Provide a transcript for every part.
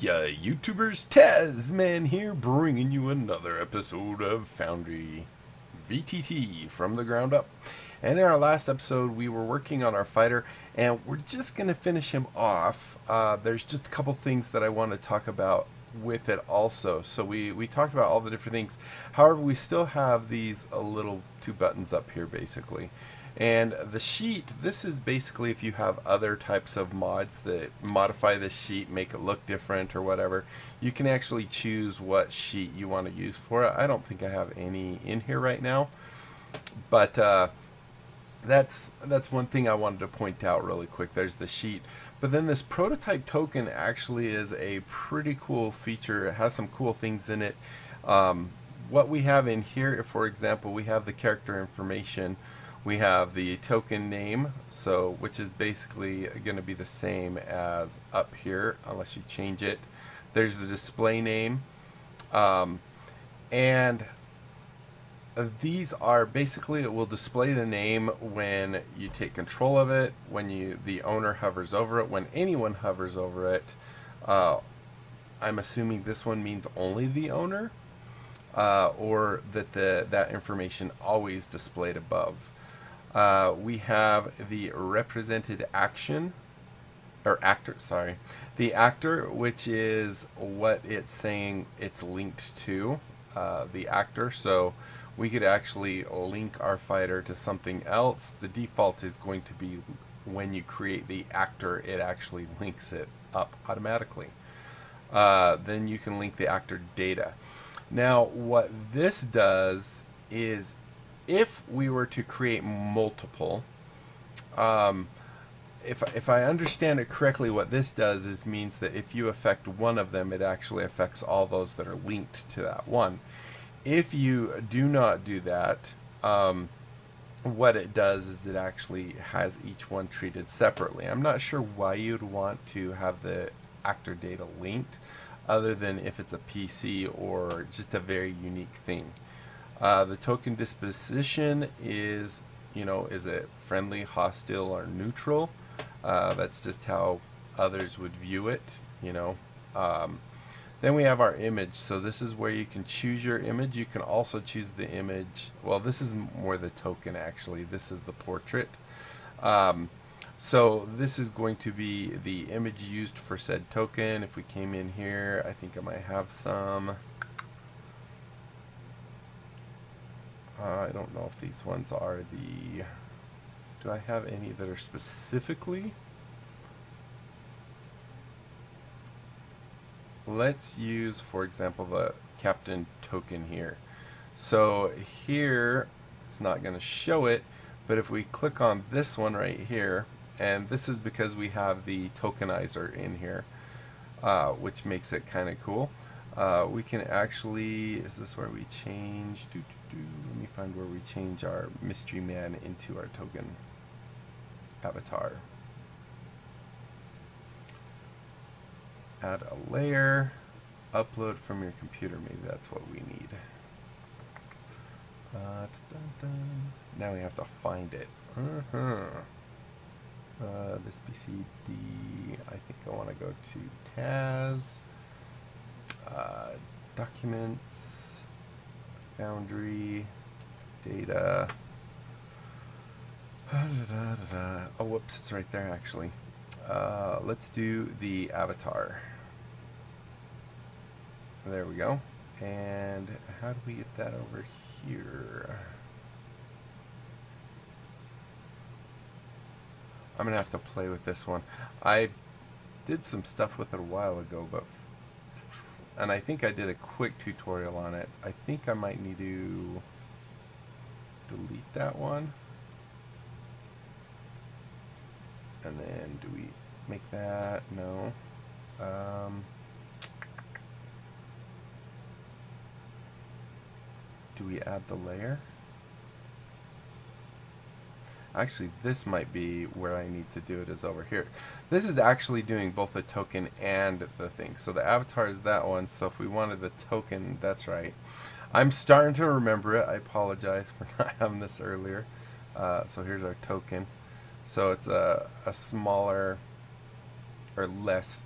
Yeah, YouTubers, Tasman here, bringing you another episode of Foundry VTT from the ground up. And in our last episode, we were working on our fighter, and we're just going to finish him off. There's just a couple things that I want to talk about with it also. So we talked about all the different things. However, we still have these little two buttons up here, basically. And the sheet, this is basically if you have other types of mods that modify the sheet, make it look different or whatever, you can actually choose what sheet you want to use for it. I don't think I have any in here right now, but that's one thing I wanted to point out really quick. There's the sheet, but then this prototype token actually is a pretty cool feature. It has some cool things in it. What we have in here, for example, we have the character information. We have the token name, so which is basically going to be the same as up here, unless you change it. There's the display name, and these are basically, it will display the name when you take control of it, when the owner hovers over it, when anyone hovers over it. I'm assuming this one means only the owner, or that that information always displayed above. We have the represented action, or actor, sorry, the actor, which is what it's saying it's linked to, the actor. So we could actually link our fighter to something else. The default is going to be when you create the actor, it actually links it up automatically. Then you can link the actor data. Now, what this does is, if we were to create multiple, if I understand it correctly, what this does is means that if you affect one of them, it actually affects all those that are linked to that one. If you do not do that, what it does is it actually has each one treated separately. I'm not sure why you'd want to have the actor data linked, other than if it's a PC or just a very unique thing. The token disposition is, you know, is it friendly, hostile, or neutral? That's just how others would view it, you know. Then we have our image. So this is where you can choose your image. You can also choose the image. Well, this is more the token, actually. This is the portrait. So this is going to be the image used for said token. If we came in here, I think I might have some. I don't know if these ones are the... Do I have any that are specifically? Let's use, for example, the captain token here. So here, it's not going to show it, but if we click on this one right here, and this is because we have the tokenizer in here, which makes it kind of cool. We can actually, is this where we change? Let me find where we change our mystery man into our token avatar. Add a layer, upload from your computer, maybe that's what we need. Now we have to find it. This PCD, I think I want to go to Taz. Documents, Foundry, data. Oh, whoops, it's right there actually. Let's do the avatar. There we go. And how do we get that over here? I'm gonna have to play with this one. I did some stuff with it a while ago, but and I think I did a quick tutorial on it. I think I might need to delete that one. And then do we make that? No. Do we add the layer? Actually, this might be where I need to do it, is over here. This is actually doing both the token and the thing. So the avatar is that one. So if we wanted the token, that's right. I'm starting to remember it. I apologize for not having this earlier. So here's our token. So it's a smaller or less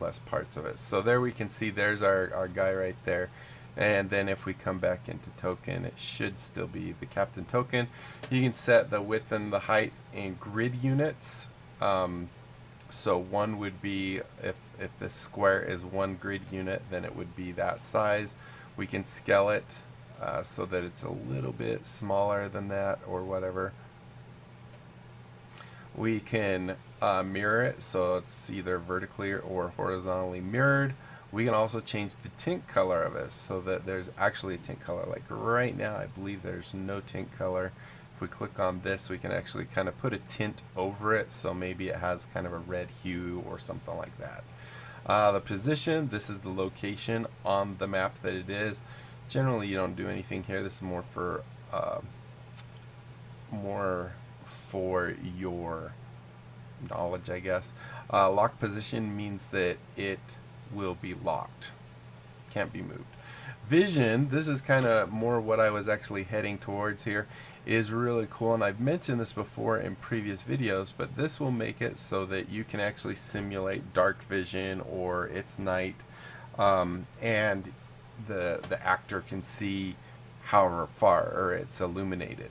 less parts of it. So there we can see there's our guy right there. And then if we come back into token, it should still be the captain token. You can set the width and the height in grid units. So one would be, if this square is one grid unit, then it would be that size. We can scale it so that it's a little bit smaller than that or whatever. We can mirror it so it's either vertically or horizontally mirrored. We can also change the tint color of it so that there's actually a tint color. Like right now, I believe there's no tint color. If we click on this, we can actually kind of put a tint over it. So maybe it has kind of a red hue or something like that. The position, this is the location on the map that it is. Generally, you don't do anything here. This is more for, your knowledge, I guess. Lock position means that it will be locked, can't be moved. Vision, this is kind of more what I was actually heading towards here, is really cool, and I've mentioned this before in previous videos, but this will make it so that you can actually simulate dark vision or it's night, and the actor can see however far or it's illuminated.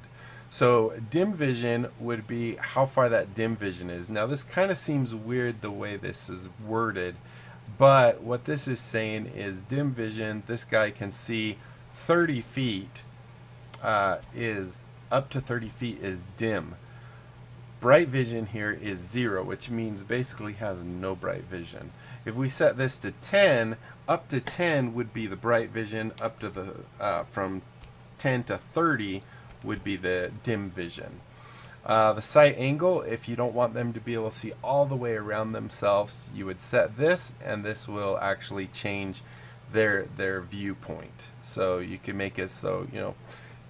So dim vision would be how far that dim vision is. Now this kind of seems weird the way this is worded, but what this is saying is dim vision, this guy can see 30 feet, is up to 30 feet is dim. Bright vision here is 0, which means basically has no bright vision. If we set this to 10, up to 10 would be the bright vision, up to the from 10 to 30 would be the dim vision. The sight angle, if you don't want them to be able to see all the way around themselves, you would set this, and this will actually change their viewpoint. So you can make it so, you know,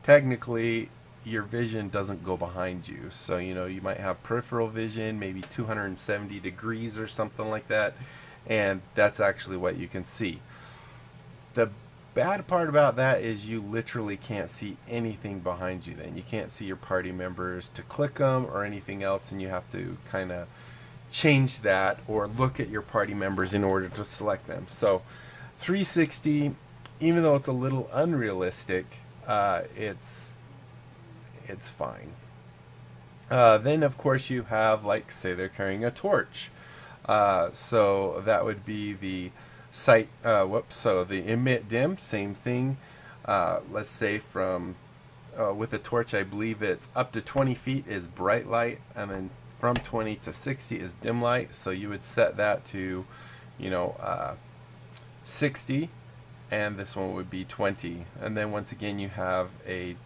technically your vision doesn't go behind you. So, you know, you might have peripheral vision, maybe 270 degrees or something like that, and that's actually what you can see. The bad part about that is you literally can't see anything behind you then. You can't see your party members to click them or anything else, and you have to kind of change that or look at your party members in order to select them. So 360, even though it's a little unrealistic, it's fine. Then of course you have, like, say they're carrying a torch. So that would be the sight, so the emit dim, same thing. Let's say from with a torch, I believe it's up to 20 feet is bright light, and then from 20 to 60 is dim light. So you would set that to, you know, 60, and this one would be 20. And then once again, you have the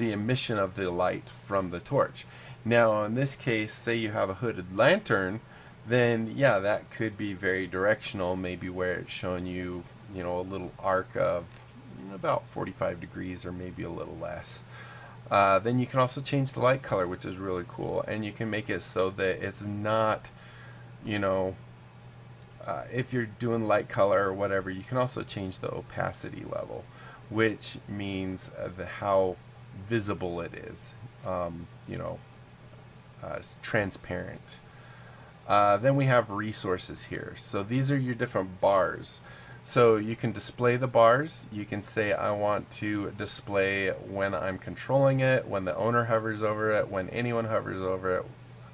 emission of the light from the torch. Now in this case, say you have a hooded lantern, then yeah, that could be very directional, maybe where it's showing you, you know, a little arc of about 45 degrees or maybe a little less. Then you can also change the light color, which is really cool, and you can make it so that it's not, you know, if you're doing light color or whatever, you can also change the opacity level, which means how visible it is, you know, it's transparent. Then we have resources here. So these are your different bars. So you can display the bars. You can say, I want to display when I'm controlling it, when the owner hovers over it, when anyone hovers over it.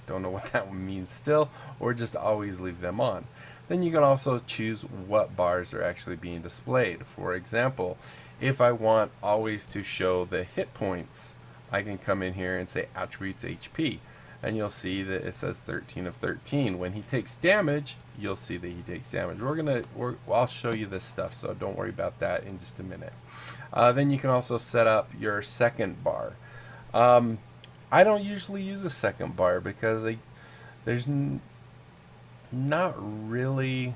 Don't know what that means still, or just always leave them on. Then you can also choose what bars are actually being displayed. For example, if I want always to show the hit points, I can come in here and say attributes HP. And you'll see that it says 13 of 13. When he takes damage, you'll see that he takes damage. I'll show you this stuff, so don't worry about that in just a minute. Then you can also set up your second bar. I don't usually use a second bar because there's not really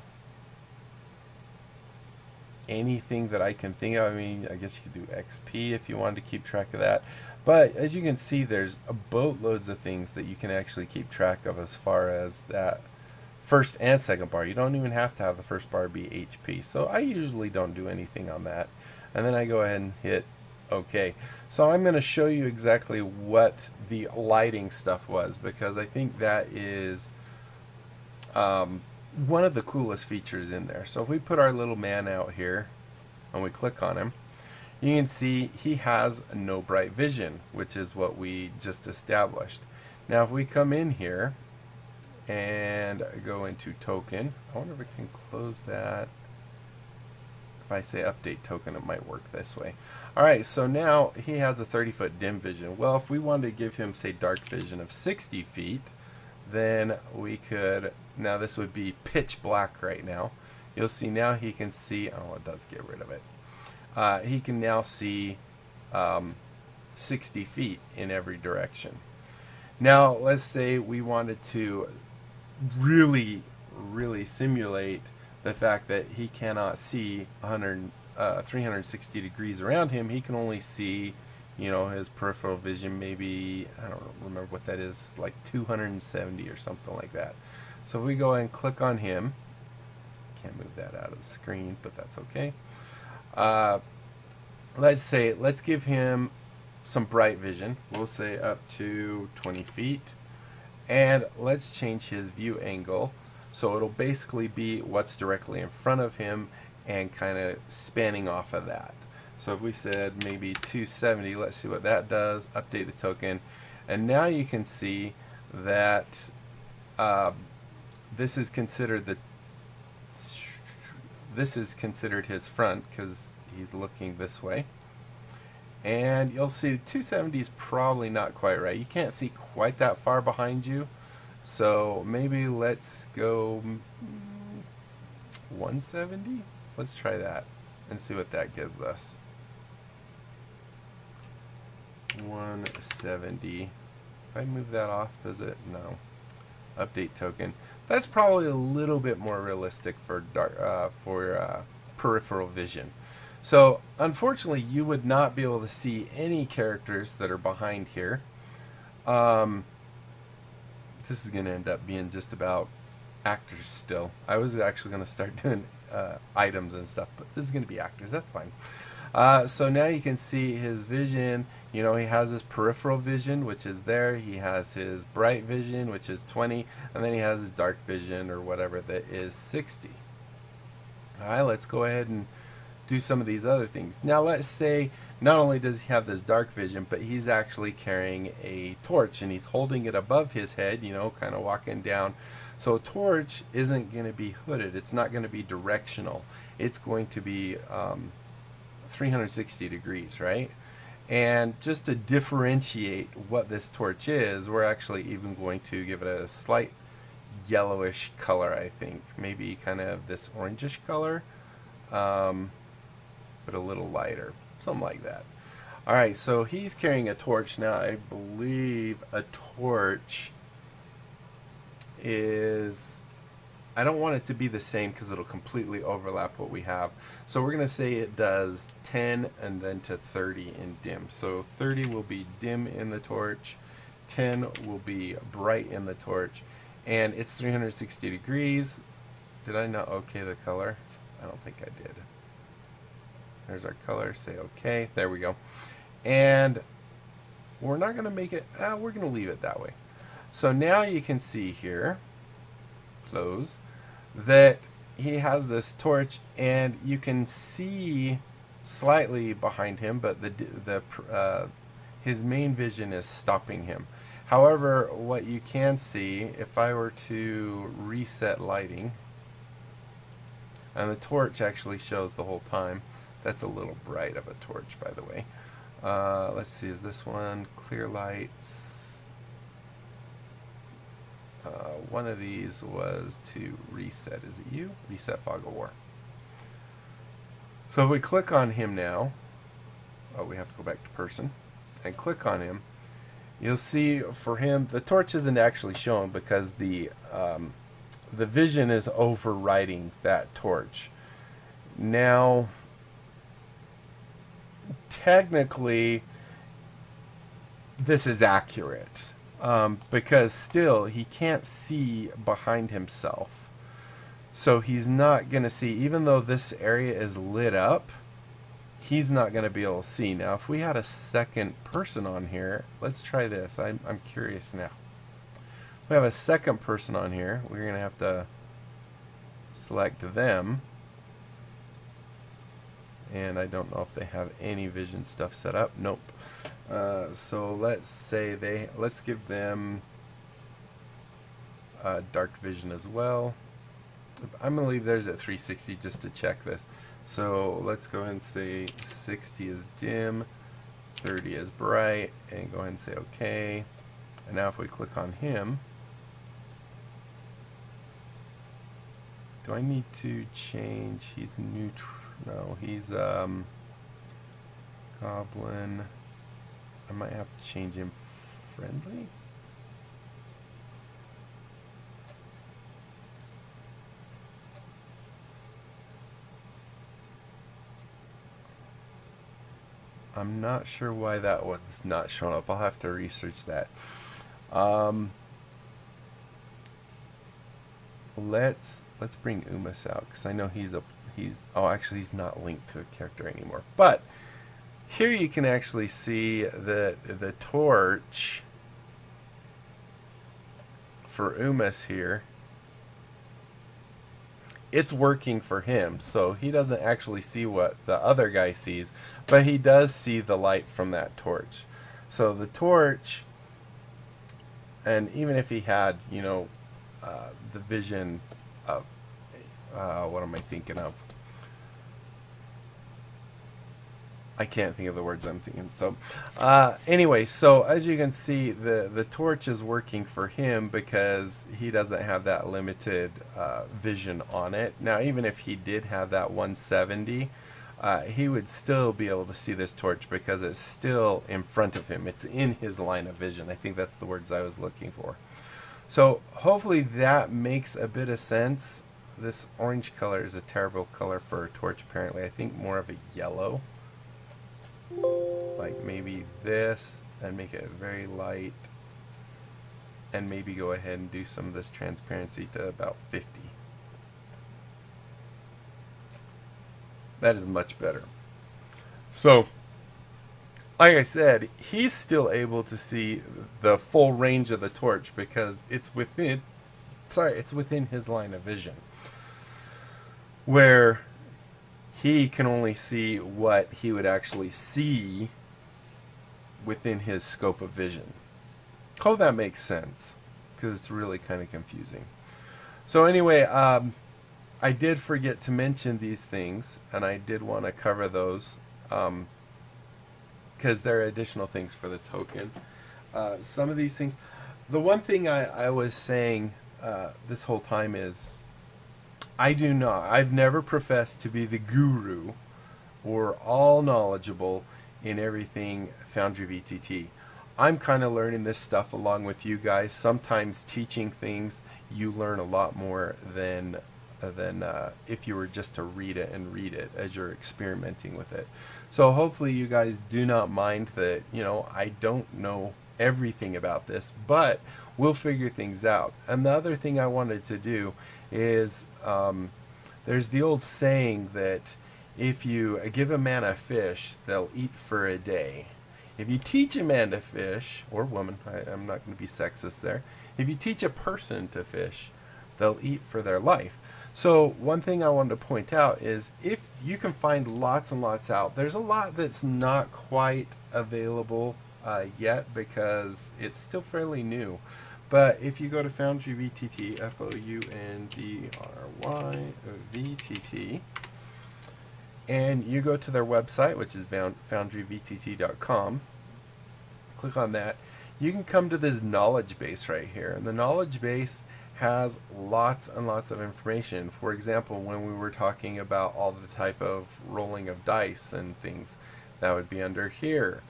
anything that I can think of. I mean, I guess you could do XP if you wanted to keep track of that, but as you can see, there's boatloads of things that you can actually keep track of as far as that first and second bar. You don't even have to have the first bar be HP, so I usually don't do anything on that, and then I go ahead and hit OK. So I'm going to show you exactly what the lighting stuff was, because I think that is one of the coolest features in there. So if we put our little man out here and we click on him, you can see he has no bright vision, which is what we just established. Now if we come in here and go into token, I wonder if we can close that. If I say update token, it might work this way. Alright, so now he has a 30-foot dim vision. Well, if we wanted to give him, say, dark vision of 60 feet, then we could, now this would be pitch black right now. You'll see now he can see, oh, it does get rid of it. He can now see 60 feet in every direction. Now, let's say we wanted to really simulate the fact that he cannot see 360 degrees around him. He can only see, you know, his peripheral vision, maybe, I don't remember what that is, like 270 or something like that. So if we go and click on him, can't move that out of the screen, but that's okay. Let's give him some bright vision. We'll say up to 20 feet, and let's change his view angle. So it'll basically be what's directly in front of him and kind of spanning off of that. So if we said maybe 270, let's see what that does, update the token. And now you can see that this is considered the, this is considered his front because he's looking this way. And you'll see 270 is probably not quite right. You can't see quite that far behind you. So maybe let's go 170. Let's try that and see what that gives us. 170. If I move that off, does it? No. Update token. That's probably a little bit more realistic for dark, for peripheral vision. So unfortunately, you would not be able to see any characters that are behind here. This is going to end up being just about actors still. I was actually going to start doing items and stuff, but this is going to be actors. That's fine. So now you can see his vision. You know, he has his peripheral vision, which is there. He has his bright vision, which is 20. And then he has his dark vision or whatever that is 60. All right, let's go ahead and do some of these other things. Now let's say not only does he have this dark vision, but he's actually carrying a torch and he's holding it above his head, you know, kind of walking down. So a torch isn't going to be hooded. It's not going to be directional. It's going to be 360 degrees, right? And just to differentiate what this torch is, we're actually even going to give it a slight yellowish color, I think. Maybe kind of this orangish color. But a little lighter, something like that. Alright, so he's carrying a torch. Now I believe a torch is, I don't want it to be the same because it'll completely overlap what we have. So we're going to say it does 10 and then to 30 in dim. So 30 will be dim in the torch, 10 will be bright in the torch, and it's 360 degrees. Did I not okay the color? I don't think I did. There's our color, say okay, there we go. And we're not going to make it, we're going to leave it that way. So now you can see here, close, that he has this torch and you can see slightly behind him, but his main vision is stopping him. However, what you can see, if I were to reset lighting, and the torch actually shows the whole time. That's a little bright of a torch, by the way. Let's see, is this one clear lights? One of these was to reset. Is it you? Reset fog of war. So if we click on him now, oh, we have to go back to person and click on him. You'll see for him, the torch isn't actually shown because the vision is overriding that torch. Now, technically, this is accurate because still he can't see behind himself. So he's not going to see, even though this area is lit up, he's not going to be able to see. Now, if we had a second person on here, let's try this. I'm curious now. We have a second person on here. We're going to have to select them. And I don't know if they have any vision stuff set up. Nope. So let's say let's give them dark vision as well. I'm gonna leave theirs at 360 just to check this. So let's go ahead and say 60 is dim, 30 is bright, and go ahead and say OK. And now if we click on him, do I need to change? He's neutral. No, he's goblin. I might have to change him friendly. I'm not sure why that one's not showing up. I'll have to research that. Let's bring Umas out, because I know he's oh, actually he's not linked to a character anymore. But here you can actually see the torch for Umas here. It's working for him, so he doesn't actually see what the other guy sees, but he does see the light from that torch. So the torch, and even if he had, you know, the vision of, what am I thinking of? I can't think of the words I'm thinking. So anyway, so as you can see, the torch is working for him because he doesn't have that limited vision on it. Now, even if he did have that 170, he would still be able to see this torch because it's still in front of him. It's in his line of vision. I think that's the words I was looking for. So hopefully that makes a bit of sense. This orange color is a terrible color for a torch, apparently. I think more of a yellow. Like maybe this, and make it very light, and maybe go ahead and do some of this transparency to about 50. That is much better. So like I said, he's still able to see the full range of the torch because it's within, sorry, it's within his line of vision, where he can only see what he would actually see within his scope of vision. Hope that makes sense, because it's really kind of confusing. So anyway, I did forget to mention these things, and I did want to cover those because there are additional things for the token. Some of these things, the one thing I was saying this whole time is, I've never professed to be the guru or all knowledgeable in everything Foundry VTT. I'm kind of learning this stuff along with you guys. Sometimes teaching things, you learn a lot more than if you were just to read it as you're experimenting with it. So hopefully you guys do not mind that, you know, I don't know everything about this, but we'll figure things out. And the other thing I wanted to do is there's the old saying that if you give a man a fish, they'll eat for a day. If you teach a man to fish, or woman, I'm not going to be sexist there, if you teach a person to fish, they'll eat for their life. So one thing I wanted to point out is if you can find lots and lots out, there's a lot that's not quite available yet because it's still fairly new. But if you go to Foundry VTT, FOUNDRY VTT, and you go to their website, which is foundryvtt.com, click on that, you can come to this knowledge base right here. And the knowledge base has lots and lots of information. For example, when we were talking about all the type of rolling of dice and things, that would be under here.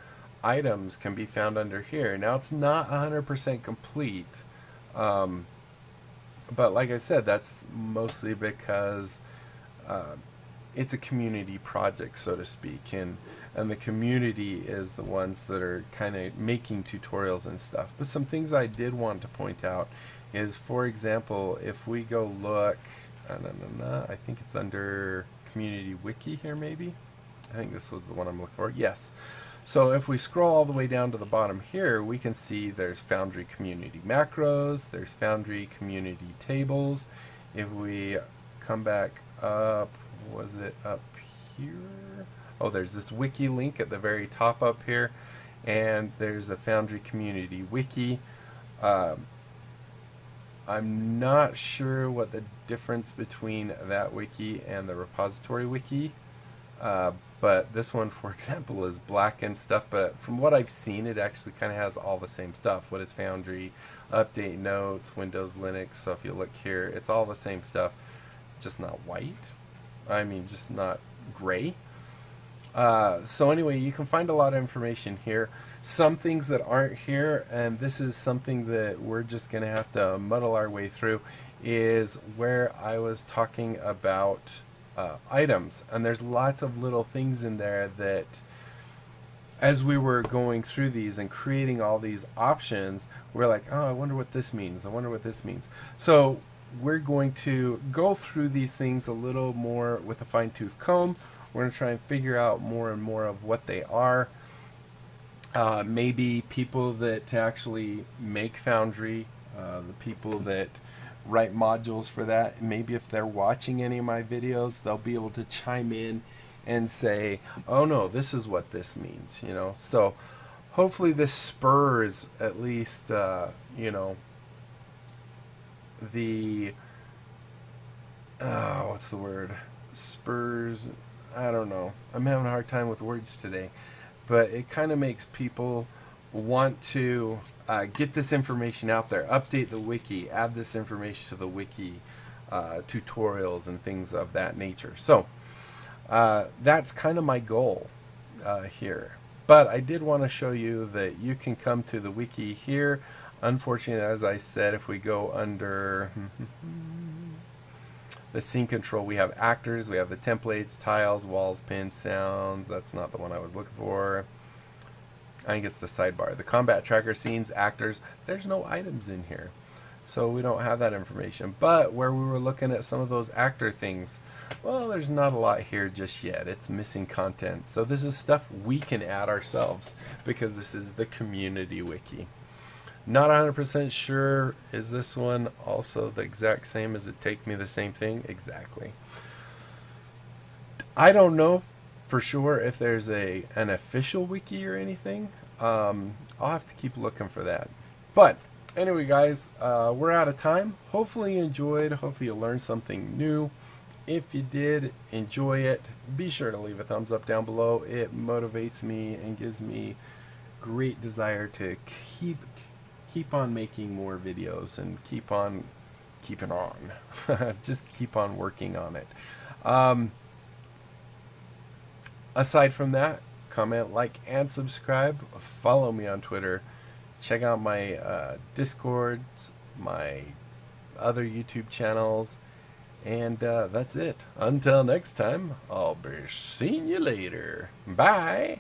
Items can be found under here. Now it's not 100% complete, but like I said, that's mostly because it's a community project, so to speak, and the community is the ones that are kind of making tutorials and stuff. But some things I did want to point out is, for example, if we go look, I think it's under Community Wiki here maybe. I think this was the one I'm looking for. Yes. So if we scroll all the way down to the bottom here, we can see there's Foundry Community Macros, there's Foundry Community Tables. If we come back up. Was it up here? Oh, there's this wiki link at the very top up here, and there's a Foundry Community Wiki. I'm not sure what the difference between that wiki and the repository wiki, but this one, for example, is black and stuff, but from what I've seen, it actually kind of has all the same stuff. What is Foundry, update notes, Windows, Linux, so if you look here, it's all the same stuff, just not white. I mean, just not gray. So anyway, you can find a lot of information here. Some things that aren't here, and this is something that we're just going to have to muddle our way through, is where I was talking about items. And there's lots of little things in there that, as we were going through these and creating all these options, we're like, oh, I wonder what this means. I wonder what this means. So we're going to go through these things a little more with a fine-tooth comb. We're going to try and figure out more and more of what they are. Maybe people that actually make Foundry, the people that write modules for that, maybe if they're watching any of my videos, they'll be able to chime in and say, oh no, this is what this means, you know. So hopefully this spurs at least, you know, the, what's the word? Spurs... I don't know. I'm having a hard time with words today, but it kind of makes people want to get this information out there, update the wiki, add this information to the wiki, tutorials and things of that nature. So that's kind of my goal here. But I did want to show you that you can come to the wiki here. Unfortunately, as I said, if we go under... the scene control, we have actors, we have the templates, tiles, walls, pins, sounds. That's not the one I was looking for. I think it's the sidebar. The combat tracker, scenes, actors. There's no items in here, so we don't have that information. But where we were looking at some of those actor things, well, there's not a lot here just yet. It's missing content. So this is stuff we can add ourselves because this is the community wiki. Not 100% sure, is this one also the exact same? Does it take me the same thing? Exactly. I don't know for sure if there's an official wiki or anything. I'll have to keep looking for that. But anyway, guys, we're out of time. Hopefully you enjoyed. Hopefully you learned something new. If you did, enjoy it. Be sure to leave a thumbs up down below. It motivates me and gives me great desire to keep on making more videos and keep on keeping on. Just keep on working on it. Aside from that, comment, like, and subscribe. Follow me on Twitter. Check out my Discords, my other YouTube channels, and that's it. Until next time, I'll be seeing you later. Bye.